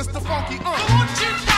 Mr. Funky.